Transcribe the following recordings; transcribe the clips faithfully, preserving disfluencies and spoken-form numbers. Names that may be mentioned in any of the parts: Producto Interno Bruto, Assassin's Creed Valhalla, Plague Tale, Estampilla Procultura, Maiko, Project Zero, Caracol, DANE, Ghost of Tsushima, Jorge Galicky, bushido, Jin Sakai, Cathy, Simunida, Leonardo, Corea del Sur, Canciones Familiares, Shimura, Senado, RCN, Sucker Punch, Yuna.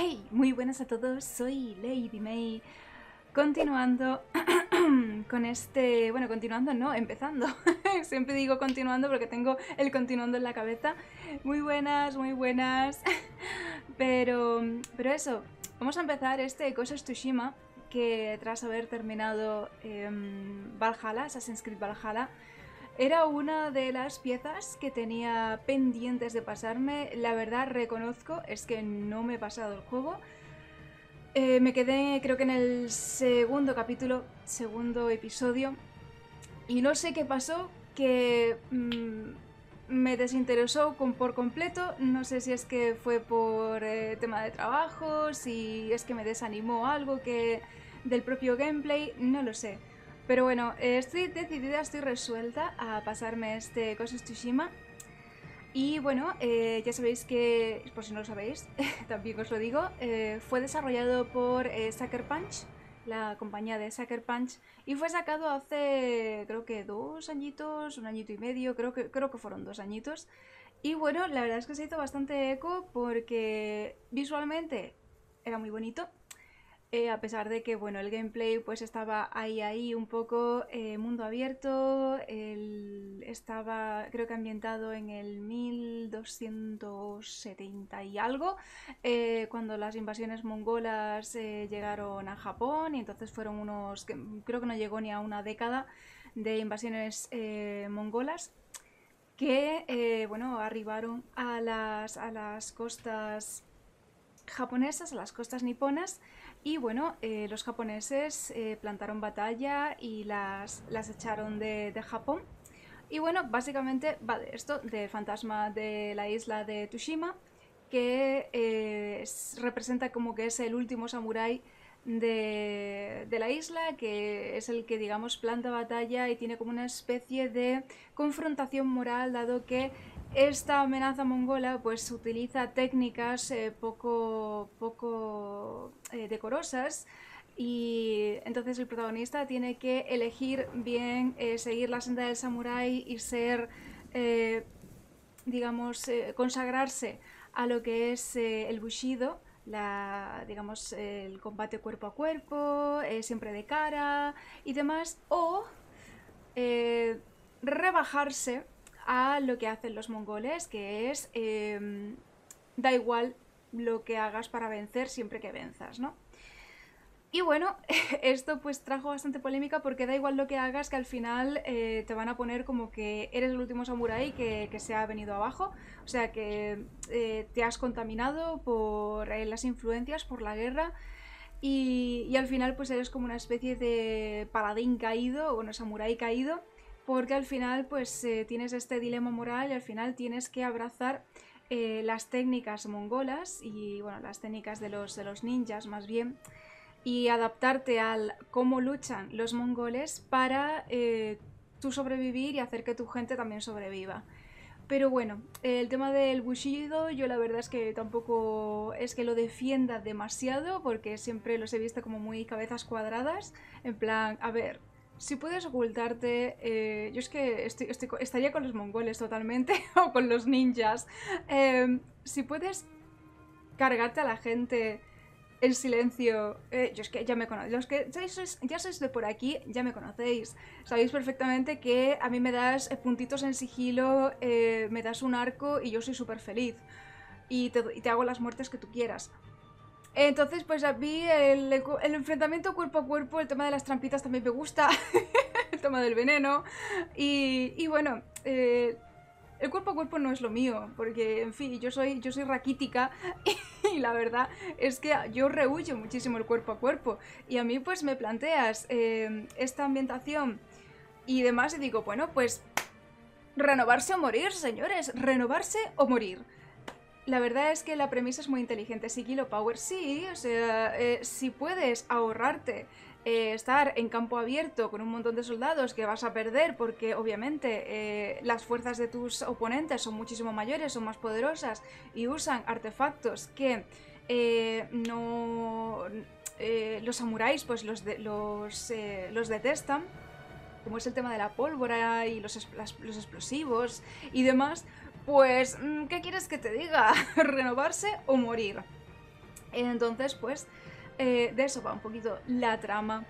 Hey, muy buenas a todos, soy Lady May. Continuando con este... Bueno, continuando no, empezando. Siempre digo continuando porque tengo el continuando en la cabeza. Muy buenas, muy buenas. Pero, pero eso, vamos a empezar este Ghost of Tsushima, que tras haber terminado eh, Valhalla, Assassin's Creed Valhalla, era una de las piezas que tenía pendientes de pasarme. La verdad, reconozco, es que no me he pasado el juego. Eh, me quedé, creo que en el segundo capítulo, segundo episodio, y no sé qué pasó, que mmm, me desinteresó con, por completo. No sé si es que fue por eh, tema de trabajo, si es que me desanimó algo que del propio gameplay, no lo sé. Pero bueno, estoy decidida, estoy resuelta a pasarme este Ghost of Tsushima. Y bueno, eh, ya sabéis que, por si no lo sabéis, también os lo digo, eh, fue desarrollado por eh, Sucker Punch, la compañía de Sucker Punch, y fue sacado hace, creo que dos añitos, un añito y medio, creo que, creo que fueron dos añitos. Y bueno, la verdad es que se hizo bastante eco porque visualmente era muy bonito. Eh, a pesar de que, bueno, el gameplay pues estaba ahí, ahí un poco, eh, mundo abierto, el, estaba creo que ambientado en el mil doscientos setenta y algo, eh, cuando las invasiones mongolas eh, llegaron a Japón, y entonces fueron unos, creo que no llegó ni a una década de invasiones eh, mongolas, que, eh, bueno, arribaron a las, a las costas japonesas, a las costas niponas. Y bueno, eh, los japoneses eh, plantaron batalla y las, las echaron de, de Japón. Y bueno, básicamente va de esto, del fantasma de la isla de Tsushima, que eh, es, representa como que es el último samurái de, de la isla, que es el que, digamos, planta batalla y tiene como una especie de confrontación moral, dado que esta amenaza mongola pues utiliza técnicas eh, poco, poco eh, decorosas, y entonces el protagonista tiene que elegir bien, eh, seguir la senda del samurái y ser, eh, digamos, eh, consagrarse a lo que es eh, el bushido, la, digamos, eh, el combate cuerpo a cuerpo, eh, siempre de cara y demás, o eh, rebajarse a lo que hacen los mongoles, que es, eh, da igual lo que hagas para vencer, siempre que venzas, ¿no? Y bueno, esto pues trajo bastante polémica, porque da igual lo que hagas, que al final eh, te van a poner como que eres el último samurái que, que se ha venido abajo, o sea que eh, te has contaminado por eh, las influencias, por la guerra, y, y al final pues eres como una especie de paladín caído, o bueno, samurái caído, porque al final pues eh, tienes este dilema moral, y al final tienes que abrazar eh, las técnicas mongolas, y bueno, las técnicas de los, de los ninjas más bien, y adaptarte al cómo luchan los mongoles para eh, tú sobrevivir y hacer que tu gente también sobreviva. Pero bueno, el tema del bushido yo la verdad es que tampoco es que lo defienda demasiado, porque siempre los he visto como muy cabezas cuadradas, en plan, a ver... Si puedes ocultarte, eh, yo es que estoy, estoy, estaría con los mongoles totalmente, o con los ninjas. Eh, si puedes cargarte a la gente en silencio, eh, yo es que ya me conocéis, los que ya sois, ya sois de por aquí, ya me conocéis. Sabéis perfectamente que a mí me das puntitos en sigilo, eh, me das un arco y yo soy súper feliz. Y te, y te hago las muertes que tú quieras. Entonces, pues a mí el, el enfrentamiento cuerpo a cuerpo, el tema de las trampitas también me gusta, el tema del veneno, y, y bueno, eh, el cuerpo a cuerpo no es lo mío, porque en fin, yo soy, yo soy raquítica, y, y la verdad es que yo rehuyo muchísimo el cuerpo a cuerpo, y a mí pues me planteas eh, esta ambientación y demás, y digo, bueno, pues renovarse o morir, señores, renovarse o morir. La verdad es que la premisa es muy inteligente. Sí, Kilo Power, sí, o sea, eh, si puedes ahorrarte eh, estar en campo abierto con un montón de soldados que vas a perder, porque obviamente eh, las fuerzas de tus oponentes son muchísimo mayores, son más poderosas y usan artefactos que eh, no eh, los samuráis pues los, de, los, eh, los detestan, como es el tema de la pólvora y los, las, los explosivos y demás. Pues, ¿qué quieres que te diga? ¿Renovarse o morir? Entonces, pues, eh, de eso va un poquito la trama.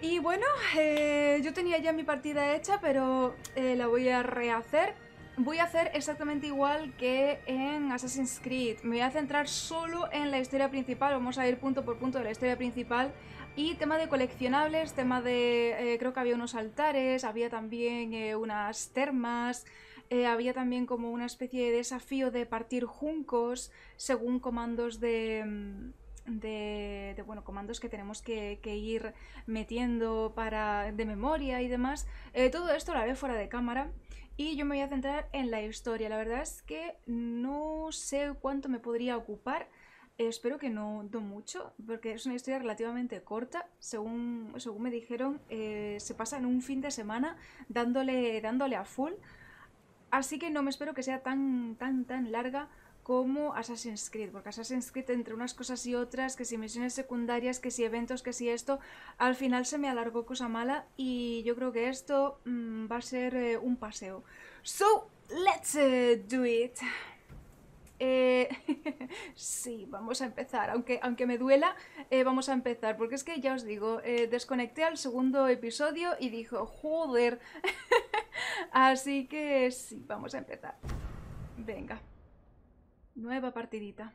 Y bueno, eh, yo tenía ya mi partida hecha, pero eh, la voy a rehacer. Voy a hacer exactamente igual que en Assassin's Creed. Me voy a centrar solo en la historia principal. Vamos a ir punto por punto de la historia principal. Y tema de coleccionables, tema de... Eh, creo que había unos altares, había también eh, unas termas... Eh, había también como una especie de desafío de partir juncos según comandos de... De, de bueno, comandos que tenemos que, que ir metiendo para, de memoria y demás. Eh, todo esto lo haré fuera de cámara y yo me voy a centrar en la historia. La verdad es que no sé cuánto me podría ocupar. Eh, espero que no, no mucho, porque es una historia relativamente corta. Según, según me dijeron, eh, se pasa en un fin de semana dándole, dándole a full. Así que no me espero que sea tan, tan, tan larga como Assassin's Creed, porque Assassin's Creed, entre unas cosas y otras, que si misiones secundarias, que si eventos, que si esto, al final se me alargó cosa mala y yo creo que esto mmm, va a ser eh, un paseo. So, let's uh, do it. Eh, sí, vamos a empezar, aunque, aunque me duela, eh, vamos a empezar, porque es que ya os digo, eh, desconecté al segundo episodio y dije, joder, así que sí, vamos a empezar. Venga. Nueva partidita.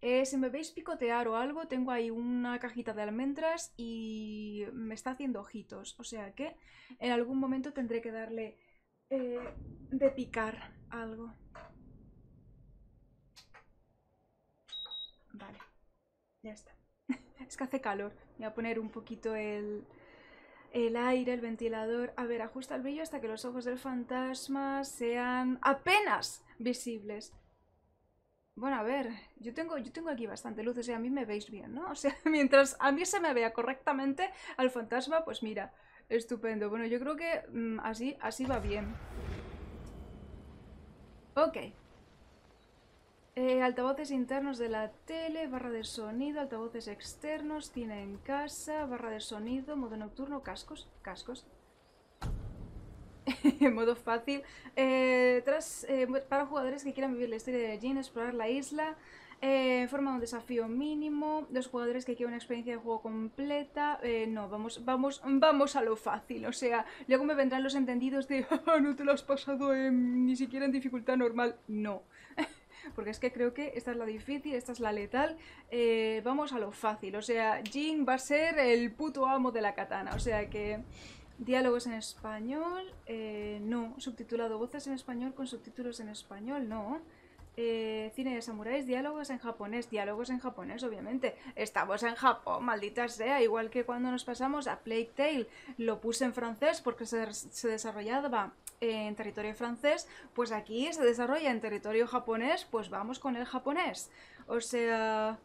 Eh, si me veis picotear o algo, tengo ahí una cajita de almendras y me está haciendo ojitos. O sea que en algún momento tendré que darle eh, de picar algo. Vale, ya está. Es que hace calor. Voy a poner un poquito el... El aire, el ventilador... A ver, ajusta el brillo hasta que los ojos del fantasma sean apenas visibles. Bueno, a ver, yo tengo, yo tengo aquí bastante luz, o sea, a mí me veis bien, ¿no? O sea, mientras a mí se me vea correctamente al fantasma, pues mira, estupendo. Bueno, yo creo que mmm, así, así va bien. Ok. Eh, altavoces internos de la tele, barra de sonido, altavoces externos, cine en casa, barra de sonido, modo nocturno, cascos, cascos. Modo fácil. Eh, tras, eh, para jugadores que quieran vivir la historia de Jin, explorar la isla, eh, forma un desafío mínimo, los jugadores que quieran una experiencia de juego completa. Eh, no, vamos, vamos, vamos a lo fácil, o sea, luego me vendrán los entendidos de oh, no te lo has pasado en, ni siquiera en dificultad normal. No. Porque es que creo que esta es la difícil, esta es la letal. Eh, vamos a lo fácil. O sea, Jin va a ser el puto amo de la katana. O sea que... Diálogos en español... Eh, no. Subtitulado. Voces en español con subtítulos en español. No. Eh, cine de samuráis. Diálogos en japonés. Diálogos en japonés, obviamente. Estamos en Japón, maldita sea. Igual que cuando nos pasamos a Plague Tale. Lo puse en francés porque se, se desarrollaba... en territorio francés, pues aquí se desarrolla en territorio japonés, pues vamos con el japonés. O sea,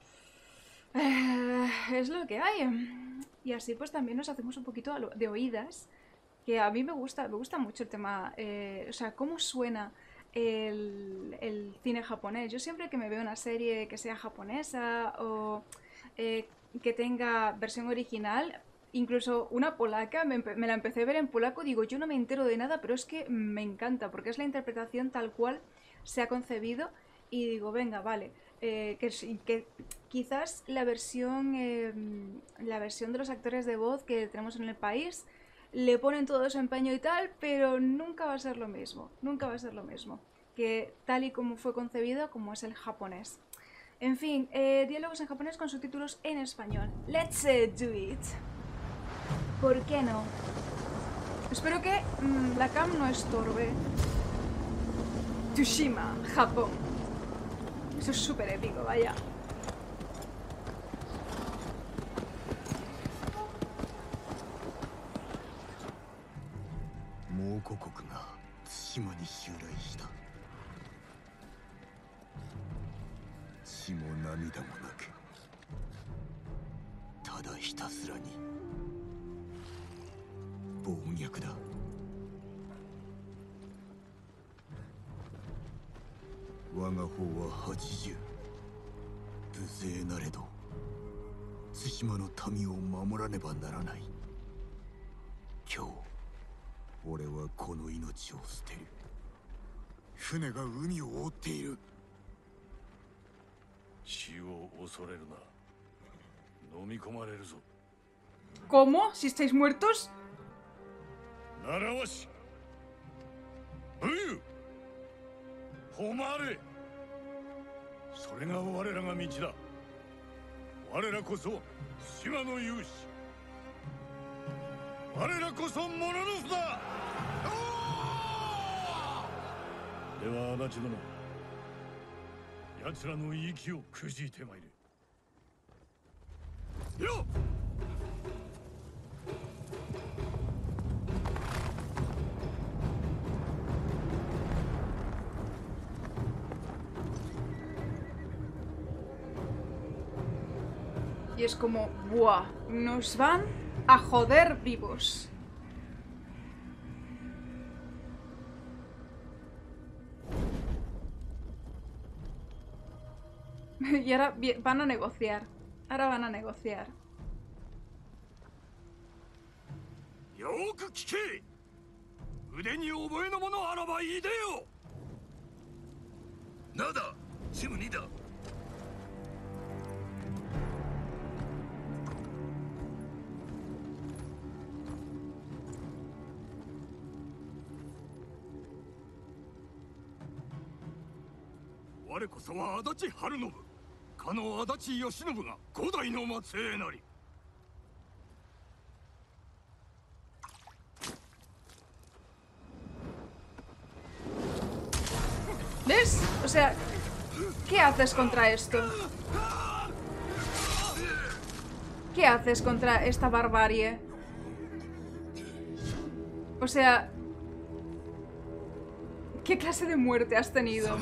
eh, es lo que hay. Y así pues también nos hacemos un poquito de oídas, que a mí me gusta, me gusta mucho el tema, eh, o sea, cómo suena el, el cine japonés. Yo siempre que me veo una serie que sea japonesa o eh, que tenga versión original... Incluso una polaca, me, me la empecé a ver en polaco, digo, yo no me entero de nada, pero es que me encanta, porque es la interpretación tal cual se ha concebido, y digo, venga, vale, eh, que, que quizás la versión, eh, la versión de los actores de voz que tenemos en el país, le ponen todo su empeño y tal, pero nunca va a ser lo mismo, nunca va a ser lo mismo, que tal y como fue concebido, como es el japonés. En fin, eh, diálogos en japonés con subtítulos en español. Let's do it. ¿Por qué no? Espero que mmm, la cam no estorbe. Tsushima, Japón. Eso es súper épico, vaya. ¿Cómo? ¿Si estáis muertos? ¡Yo! Y es como, ¡buah! Nos van a joder vivos. Y ahora van a negociar. Ahora van a negociar. Nada, Simunida. ¿Ves? O sea, ¿qué haces contra esto? ¿Qué haces contra esta barbarie? O sea, ¿qué clase de muerte has tenido?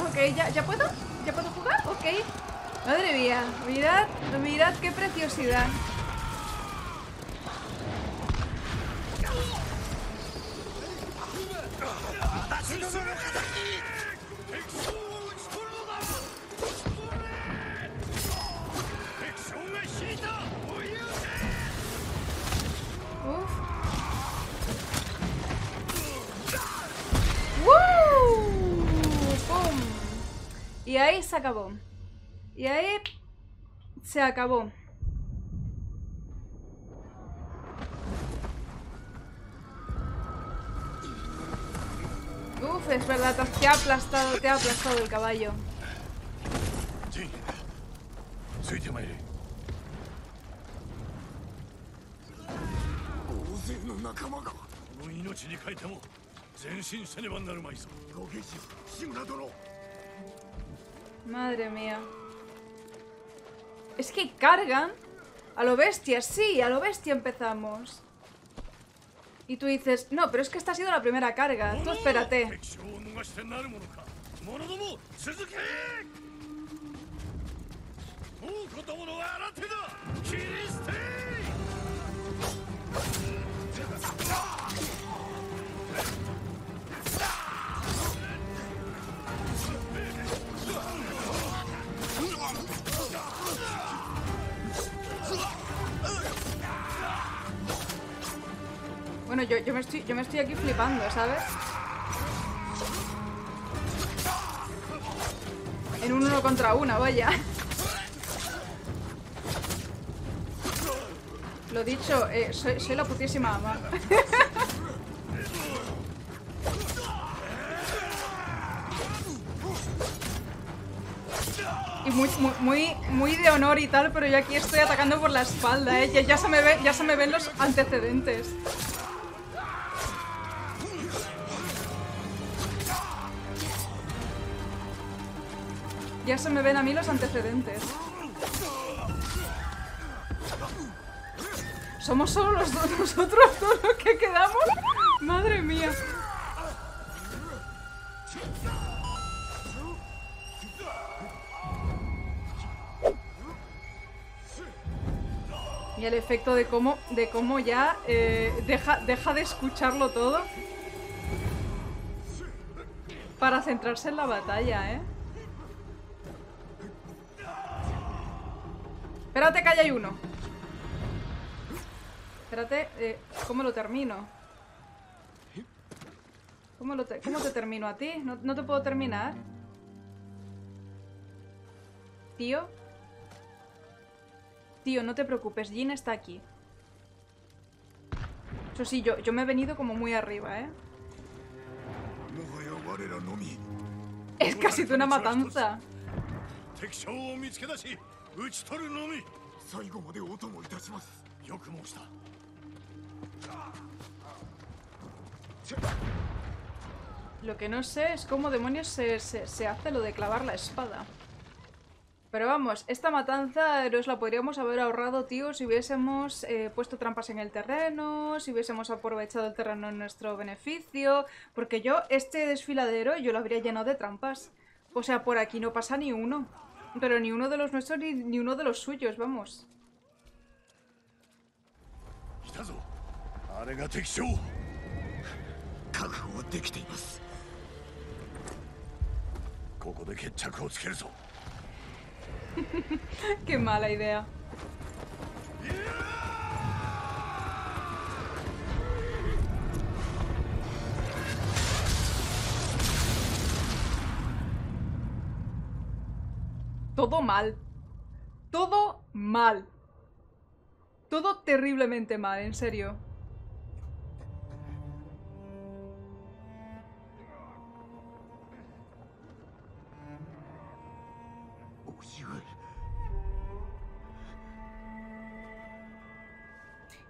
Ok, ¿ya, ya puedo? ¿Ya puedo jugar? Ok. Madre mía, mirad, mirad qué preciosidad. Y ahí se acabó. Y ahí se acabó. Uf, es verdad, te ha aplastado, te ha aplastado el caballo. Madre mía. Es que cargan a lo bestia, sí, a lo bestia empezamos. Y tú dices, no, pero es que esta ha sido la primera carga. Tú espérate. Bueno, yo, yo, me estoy, yo me estoy aquí flipando, ¿sabes? En un uno contra una, vaya. Lo dicho, eh, soy, soy la putísima ama. Y muy, muy, muy, muy de honor y tal, pero yo aquí estoy atacando por la espalda, ¿eh? Ya, ya, se me ve, ya se me ven los antecedentes. Ya se me ven a mí los antecedentes. Somos solo los dos, nosotros todos los que quedamos. Madre mía. Y el efecto de cómo, de cómo ya eh, deja, deja de escucharlo todo para centrarse en la batalla, ¿eh? Espérate que allá hay uno. Espérate, eh, ¿cómo lo termino? ¿Cómo, lo te, ¿Cómo te termino a ti? No, no te puedo terminar. Tío. Tío, no te preocupes, Jin está aquí. Eso sí, yo, yo me he venido como muy arriba, ¿eh? Es casi de una matanza. Lo que no sé es cómo demonios se, se, se hace lo de clavar la espada. Pero vamos, esta matanza nos la podríamos haber ahorrado, tío, si hubiésemos eh, puesto trampas en el terreno, si hubiésemos aprovechado el terreno en nuestro beneficio, porque yo, este desfiladero, yo lo habría llenado de trampas. O sea, por aquí no pasa ni uno, pero ni uno de los nuestros ni, ni uno de los suyos, vamos. Qué mala idea. Todo mal. Todo mal. Todo terriblemente mal, en serio.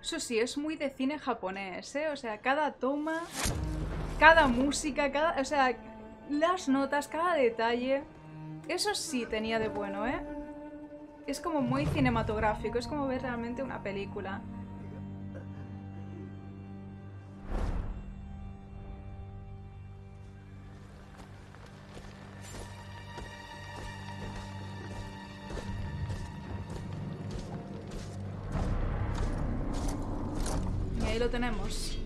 Eso sí, es muy de cine japonés, ¿eh? O sea, cada toma, cada música, cada, o sea, las notas, cada detalle. Eso sí tenía de bueno, ¿eh? Es como muy cinematográfico, es como ver realmente una película. Ahí lo tenemos.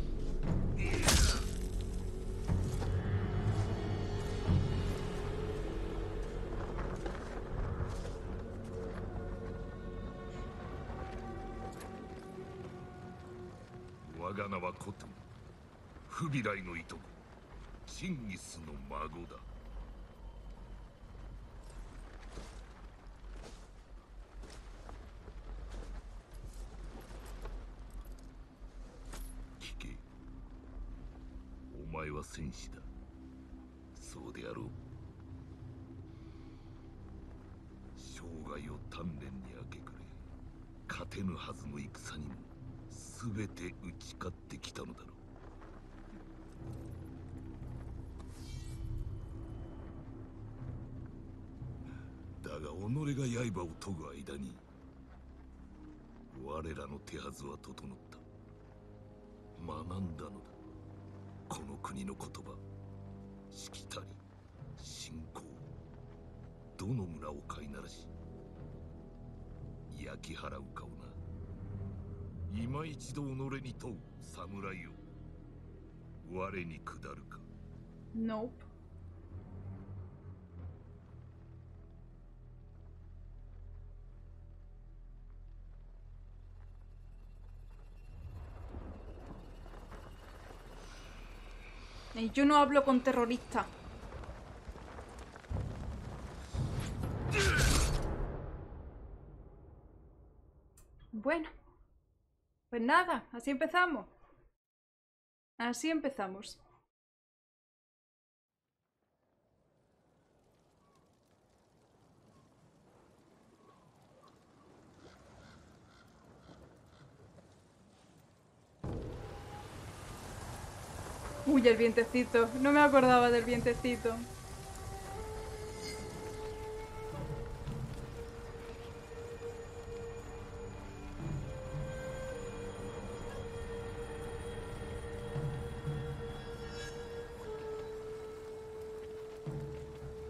Nope. Y yo no hablo con terrorista. Bueno, pues nada, así empezamos. Así empezamos. Uy, el vientecito. No me acordaba del vientecito.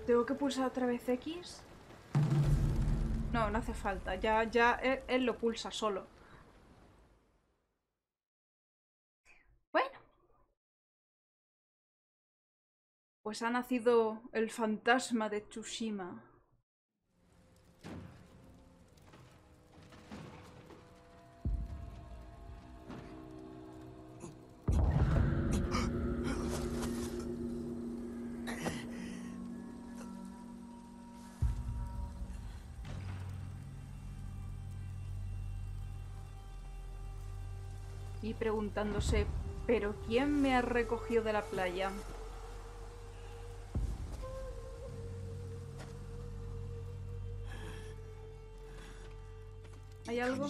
¿Tengo que pulsar otra vez X? No, no hace falta. Ya, ya, él, él lo pulsa solo. Bueno. Pues ha nacido el fantasma de Tsushima. y preguntándose, ¿pero quién me ha recogido de la playa? ¿Hay algo?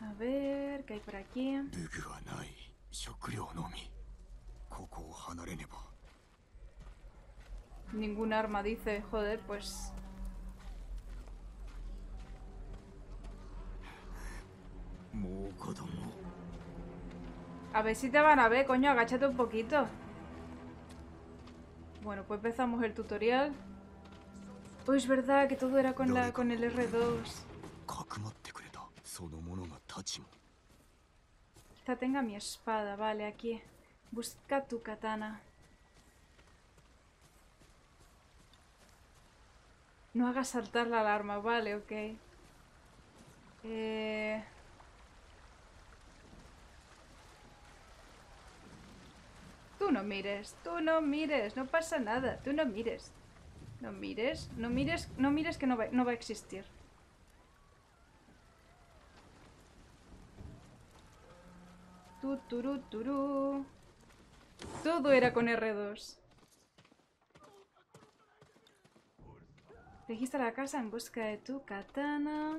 A ver, ¿qué hay por aquí? Ningún arma, dice. Joder, pues... A ver si te van a ver, coño, agáchate un poquito. Bueno, pues empezamos el tutorial. Pues es verdad que todo era con la con el erre dos. Quizá tenga mi espada, vale, aquí. Busca tu katana. No hagas saltar la alarma, vale, ok. Eh... Tú no mires, tú no mires, no pasa nada, tú no mires. No mires, no mires, no mires que no va, no va a existir. Tu, turu, turu. Todo era con erre dos. Registra la casa en busca de tu katana.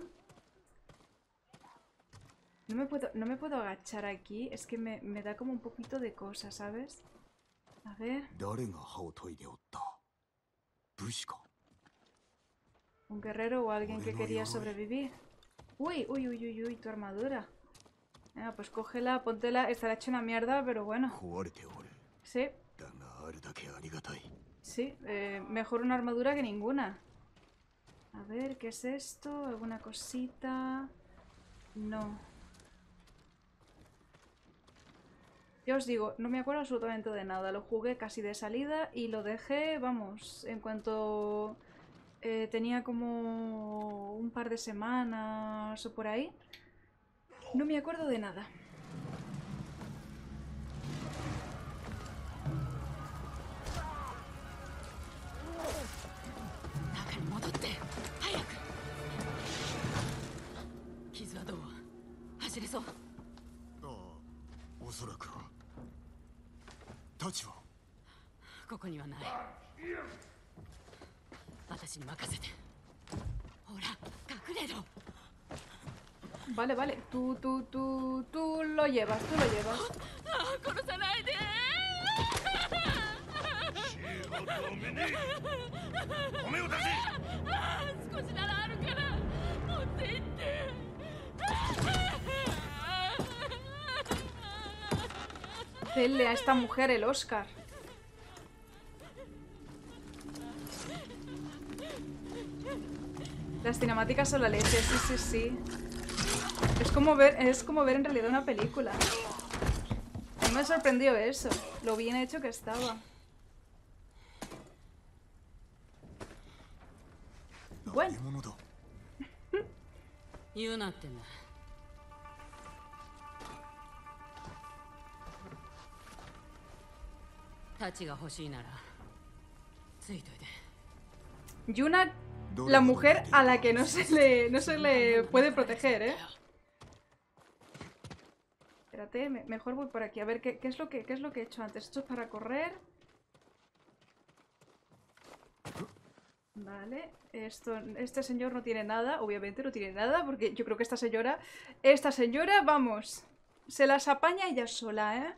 No me puedo, no me puedo agachar aquí, es que me, me da como un poquito de cosa, ¿sabes? A ver... ¿Un guerrero o alguien que quería sobrevivir? ¡Uy, uy, uy, uy, uy! Tu armadura. Ah, pues cógela, póntela. Estará hecha una mierda, pero bueno. Sí. Sí, eh, mejor una armadura que ninguna. A ver, ¿qué es esto? ¿Alguna cosita? No. Ya os digo, no me acuerdo absolutamente de nada. Lo jugué casi de salida y lo dejé, vamos, en cuanto eh, tenía como un par de semanas o por ahí. No me acuerdo de nada. Vale, vale, tú, tú, tú, tú lo llevas, tú lo llevas. Denle a esta mujer el Oscar. Las cinemáticas son la leche, sí, sí, sí. Es como ver, es como ver en realidad una película. A mí me sorprendió eso, lo bien hecho que estaba. Bueno. Yuna, la mujer a la que no se le, no se le puede proteger, ¿eh? Espérate, me, mejor voy por aquí. A ver, ¿qué, qué, es lo que, ¿qué es lo que he hecho antes? Esto es para correr. Vale, esto, este señor no tiene nada. Obviamente no tiene nada, porque yo creo que esta señora... Esta señora, vamos, se las apaña ella sola, ¿eh?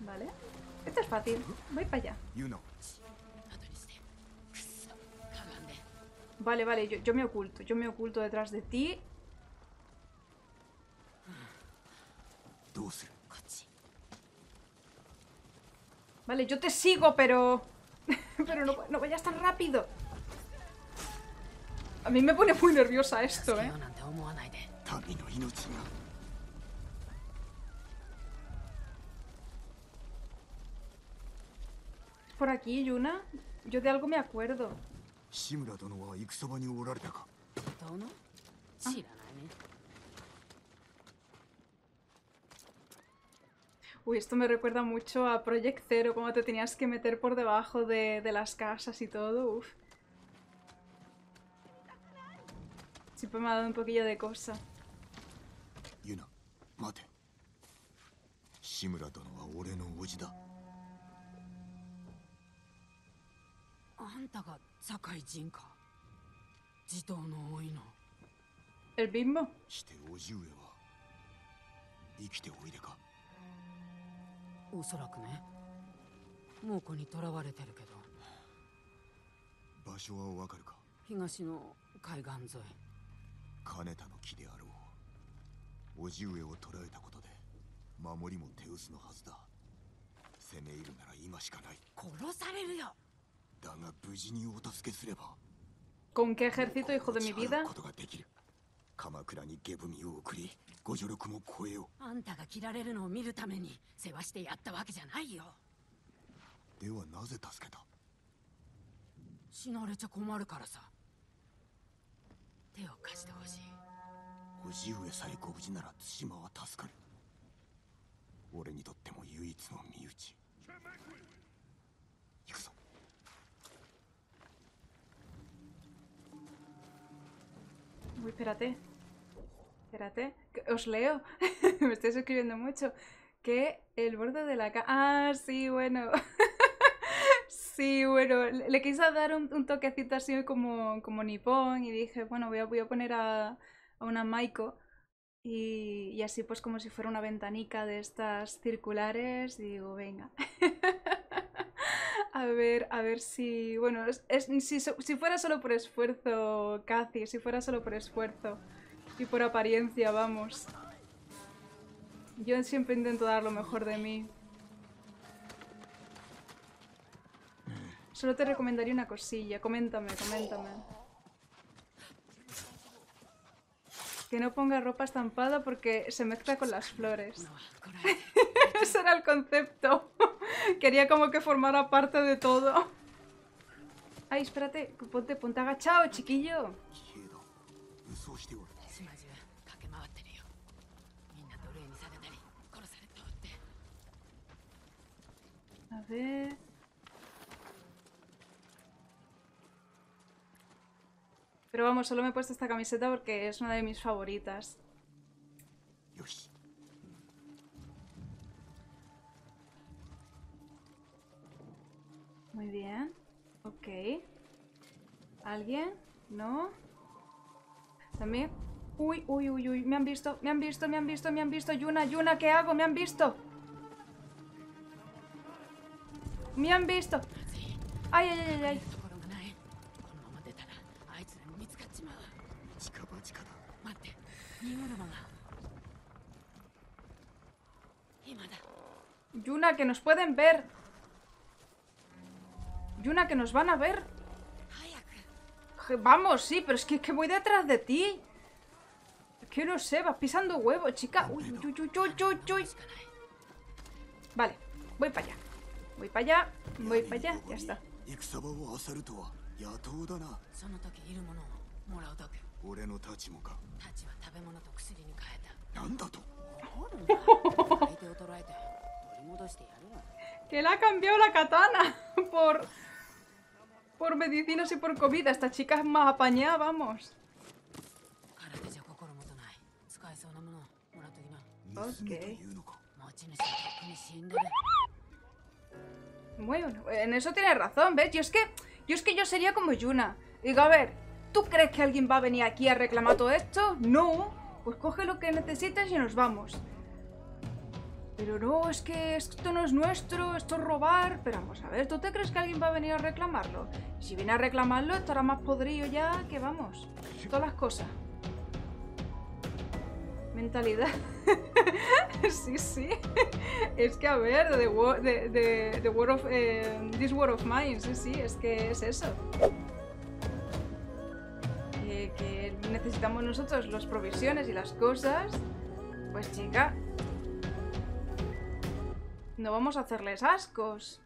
Vale. Esto es fácil. Voy para allá. Vale, vale. Yo, yo me oculto. Yo me oculto detrás de ti. Vale, yo te sigo, pero... pero no, no vayas tan rápido. A mí me pone muy nerviosa esto, ¿eh? Por aquí, Yuna. Yo de algo me acuerdo. Ah. Uy, esto me recuerda mucho a Project Zero, como te tenías que meter por debajo de, de las casas y todo. Uf. Siempre me ha dado un poquillo de cosa. Yuna, mate. Shimura dono wa ore no oji da. Anta ga Sakai Jin ka. Jitou no oi no. El bimbo. Shite oji ue wa ikite oide ka. Osaraku ne. Mouko ni torawareteru kedo. Basho wa wakaru ka? Higashi no kaiganzoi. Kaneta no ki de arou. 叔父上を捕らえたことで守りも手薄のはずだ。攻め入るなら今しかない。殺されるよ。だが無事にお助けすれば。¿Con qué ejército, hijo de mi vida? 鎌倉に下踏みを送り、ご助力も超えよう。あんたが切られるのを見るために世話してやったわけじゃないよ。ではなぜ助けた？死なれちゃ困るからさ。手を貸してほしい。 叔父上さえご無事なら対馬は助かる。俺にとっても唯一の身内。行くぞ。Uy, espérate. Espérate. Os leo. Me estáis escribiendo mucho. Que el borde de la ca... Ah, sí, bueno. Sí, bueno, le quise dar un, un toquecito así como, como nipón y dije, bueno, voy a, voy a poner a... a una Maiko y, y así pues como si fuera una ventanica de estas circulares y digo, venga. A ver, a ver si... Bueno, es, si, si fuera solo por esfuerzo, Cathy, si fuera solo por esfuerzo y por apariencia, vamos. Yo siempre intento dar lo mejor de mí. Solo te recomendaría una cosilla, coméntame, coméntame. Que no ponga ropa estampada porque se mezcla con las flores. Ese era el concepto. Quería como que formara parte de todo. Ay, espérate. Ponte, ponte agachado, chiquillo. A ver... Pero vamos, solo me he puesto esta camiseta porque es una de mis favoritas. Muy bien. Ok. ¿Alguien? ¿No? ¿También? Uy, uy, uy, uy. Me han visto, me han visto, me han visto, me han visto. Yuna, Yuna, ¿qué hago? Me han visto. Me han visto. Ay, ay, ay, ay. Yuna, que nos pueden ver. Yuna, que nos van a ver. Vamos, sí, pero es que, que voy detrás de ti. Es que no sé, vas pisando huevos, chica. Uy, uy, uy, uy, uy, uy. Vale, voy para allá. Voy para allá, voy para allá, ya está. Que le ha cambiado la katana por, por medicinas y por comida. Esta chica es más apañada, vamos. Okay. Bueno, en eso tienes razón, ¿ves? Yo es que yo, es que yo sería como Yuna. Digo, a ver, ¿tú crees que alguien va a venir aquí a reclamar todo esto? No. Pues coge lo que necesitas y nos vamos. Pero no, es que esto no es nuestro, esto es robar. Pero vamos a ver, ¿tú te crees que alguien va a venir a reclamarlo? Si viene a reclamarlo, estará más podrido ya que vamos. Todas las cosas. Mentalidad. Sí, sí. Es que a ver, de the, the, the, the World of... Eh, this World of Mine, sí, sí, es que es eso. Que, que necesitamos nosotros las provisiones y las cosas. Pues chica... No vamos a hacerles ascos.